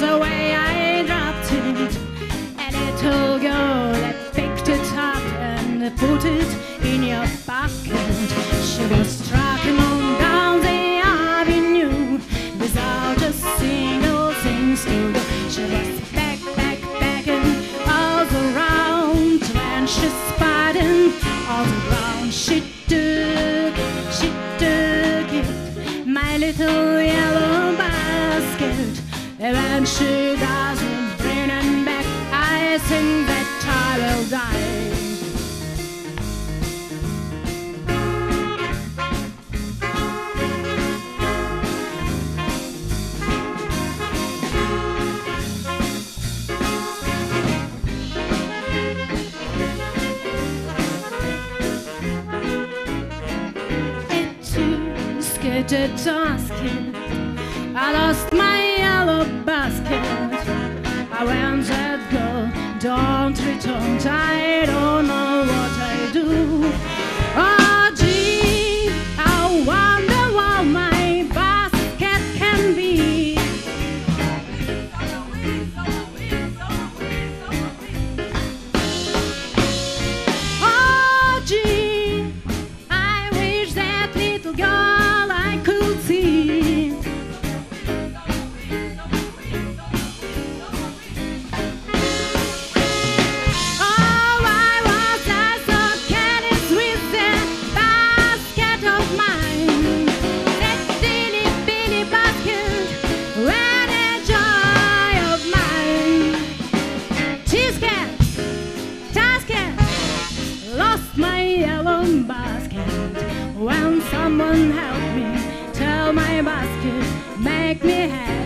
was the way I dropped it, and a tall girl that picked it up and put it in your pocket. She was strutting on down the avenue without a single thing to do. She was back, back, backing all around when she spotted all around. She took it, my little yellow basket. When she doesn't bring him back, I think that I will die. It just get a basket. I lost my basket. I went that girl, don't return. I don't know what I do. Oh gee, I wonder what my basket can be. Oh gee, I wish that little girl I could see. When someone help me, tell my basket, make me happy.